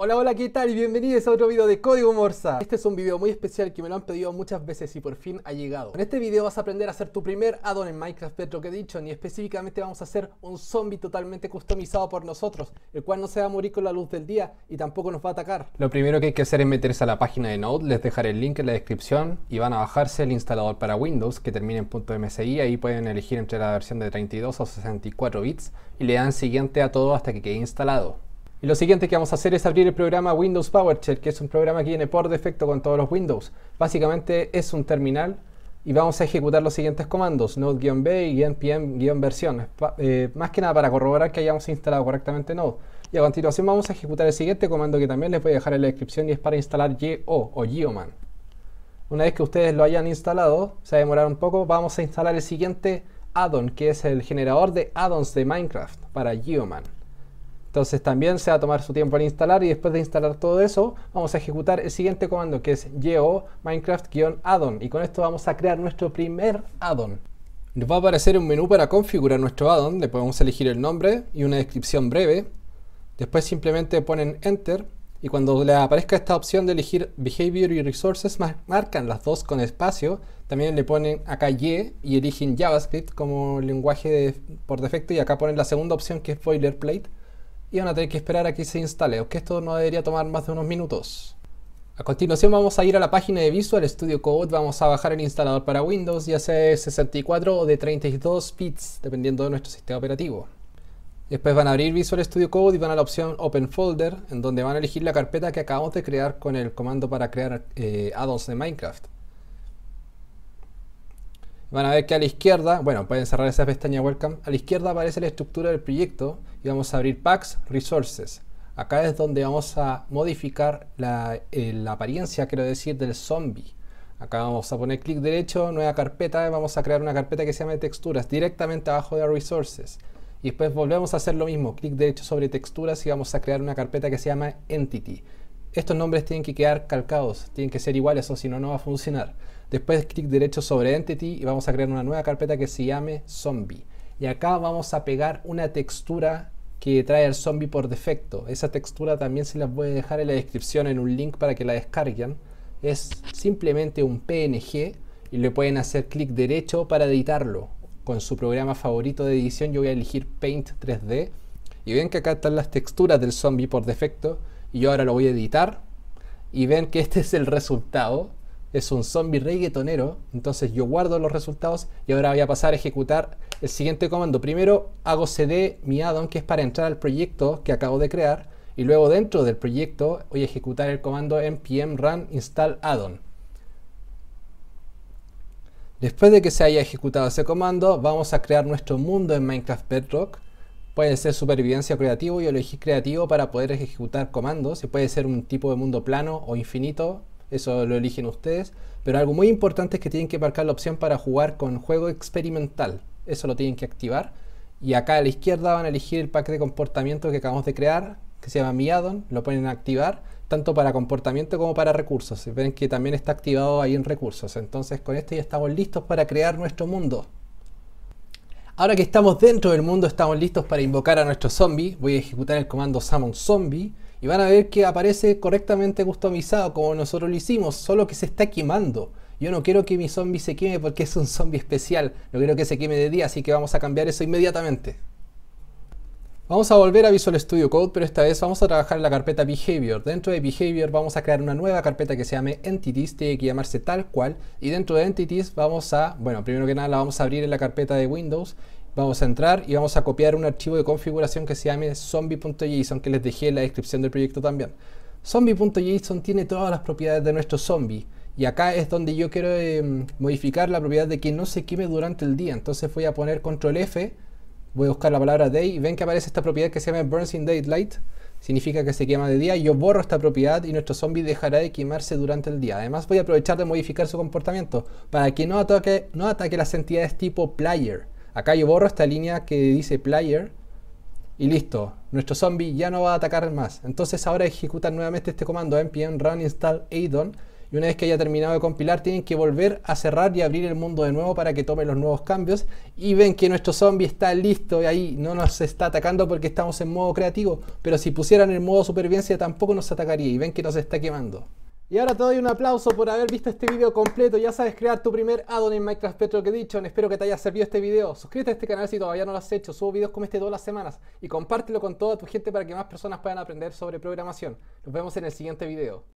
Hola, hola, ¿qué tal? Y bienvenidos a otro video de Código Morsa. Este es un video muy especial que me lo han pedido muchas veces y por fin ha llegado. En este video vas a aprender a hacer tu primer add-on en Minecraft Bedrock Edition y específicamente vamos a hacer un zombie totalmente customizado por nosotros, el cual no se va a morir con la luz del día y tampoco nos va a atacar. Lo primero que hay que hacer es meterse a la página de Node, les dejaré el link en la descripción y van a bajarse el instalador para Windows que termina en .msci, ahí pueden elegir entre la versión de 32 o 64 bits y le dan siguiente a todo hasta que quede instalado. Y lo siguiente que vamos a hacer es abrir el programa Windows PowerShell, que es un programa que viene por defecto con todos los Windows. Básicamente es un terminal y vamos a ejecutar los siguientes comandos: node-b y npm-versión, más que nada para corroborar que hayamos instalado correctamente Node. Y a continuación vamos a ejecutar el siguiente comando que también les voy a dejar en la descripción y es para instalar yo o yo-man. Una vez que ustedes lo hayan instalado, se va a demorar un poco, vamos a instalar el siguiente add-on, que es el generador de add-ons de Minecraft para yo-man. Entonces también se va a tomar su tiempo en instalar y después de instalar todo eso vamos a ejecutar el siguiente comando que es yo minecraft-addon y con esto vamos a crear nuestro primer addon. Nos va a aparecer un menú para configurar nuestro addon, le podemos elegir el nombre y una descripción breve, después simplemente ponen enter y cuando les aparezca esta opción de elegir behavior y resources marcan las dos con espacio, también le ponen acá y eligen JavaScript como lenguaje por defecto y acá ponen la segunda opción que es boilerplate. Y van a tener que esperar a que se instale, aunque esto no debería tomar más de unos minutos. A continuación vamos a ir a la página de Visual Studio Code, vamos a bajar el instalador para Windows, ya sea de 64 o de 32 bits, dependiendo de nuestro sistema operativo. Después van a abrir Visual Studio Code y van a la opción Open Folder, en donde van a elegir la carpeta que acabamos de crear con el comando para crear add-ons de Minecraft. Van a ver que a la izquierda, bueno, pueden cerrar esa pestaña Welcome, a la izquierda aparece la estructura del proyecto y vamos a abrir Packs, Resources. Acá es donde vamos a modificar la apariencia, quiero decir, del zombie. Acá vamos a poner clic derecho, nueva carpeta, vamos a crear una carpeta que se llame Texturas, directamente abajo de Resources. Y después volvemos a hacer lo mismo, clic derecho sobre Texturas y vamos a crear una carpeta que se llama Entity. Estos nombres tienen que quedar calcados, tienen que ser iguales o si no, no va a funcionar. Después clic derecho sobre Entity y vamos a crear una nueva carpeta que se llame Zombie. Y acá vamos a pegar una textura que trae el zombie por defecto. Esa textura también se la voy a dejar en la descripción en un link para que la descarguen. Es simplemente un PNG y le pueden hacer clic derecho para editarlo con su programa favorito de edición. Yo voy a elegir Paint 3D y ven que acá están las texturas del zombie por defecto. Y yo ahora lo voy a editar y ven que este es el resultado. Es un zombie reggaetonero, entonces yo guardo los resultados y ahora voy a pasar a ejecutar el siguiente comando. Primero hago cd mi addon, que es para entrar al proyecto que acabo de crear, y luego dentro del proyecto voy a ejecutar el comando npm run install addon. Después de que se haya ejecutado ese comando, vamos a crear nuestro mundo en Minecraft Bedrock. Puede ser supervivencia o creativo, yo elegí creativo para poder ejecutar comandos y puede ser un tipo de mundo plano o infinito. Eso lo eligen ustedes, pero algo muy importante es que tienen que marcar la opción para jugar con juego experimental, eso lo tienen que activar y acá a la izquierda van a elegir el pack de comportamiento que acabamos de crear que se llama mi addon, lo ponen a activar tanto para comportamiento como para recursos, ven que también está activado ahí en recursos, entonces con esto ya estamos listos para crear nuestro mundo. Ahora que estamos dentro del mundo estamos listos para invocar a nuestro zombie, voy a ejecutar el comando summon zombie. Y van a ver que aparece correctamente customizado como nosotros lo hicimos, solo que se está quemando. Yo no quiero que mi zombie se queme porque es un zombie especial, no quiero que se queme de día, así que vamos a cambiar eso inmediatamente. Vamos a volver a Visual Studio Code, pero esta vez vamos a trabajar en la carpeta Behavior. Dentro de Behavior vamos a crear una nueva carpeta que se llame Entities, tiene que llamarse tal cual. Y dentro de Entities vamos a, bueno, primero que nada la vamos a abrir en la carpeta de Windows. Vamos a entrar y vamos a copiar un archivo de configuración que se llame zombie.json que les dejé en la descripción del proyecto también. Zombie.json tiene todas las propiedades de nuestro zombie y acá es donde yo quiero modificar la propiedad de que no se queme durante el día. Entonces voy a poner control F, voy a buscar la palabra day y ven que aparece esta propiedad que se llama burns in daylight, significa que se quema de día. Yo borro esta propiedad y nuestro zombie dejará de quemarse durante el día. Además voy a aprovechar de modificar su comportamiento para que no ataque las entidades tipo player. Acá yo borro esta línea que dice player y listo, nuestro zombie ya no va a atacar más. Entonces ahora ejecutan nuevamente este comando npm run install addon y una vez que haya terminado de compilar tienen que volver a cerrar y abrir el mundo de nuevo para que tome los nuevos cambios, y ven que nuestro zombie está listo y ahí no nos está atacando porque estamos en modo creativo, pero si pusieran el modo supervivencia tampoco nos atacaría, y ven que nos está quemando. Y ahora te doy un aplauso por haber visto este video completo. Ya sabes crear tu primer addon en Minecraft Bedrock Edition. Espero que te haya servido este video. Suscríbete a este canal si todavía no lo has hecho. Subo videos como este todas las semanas. Y compártelo con toda tu gente para que más personas puedan aprender sobre programación. Nos vemos en el siguiente video.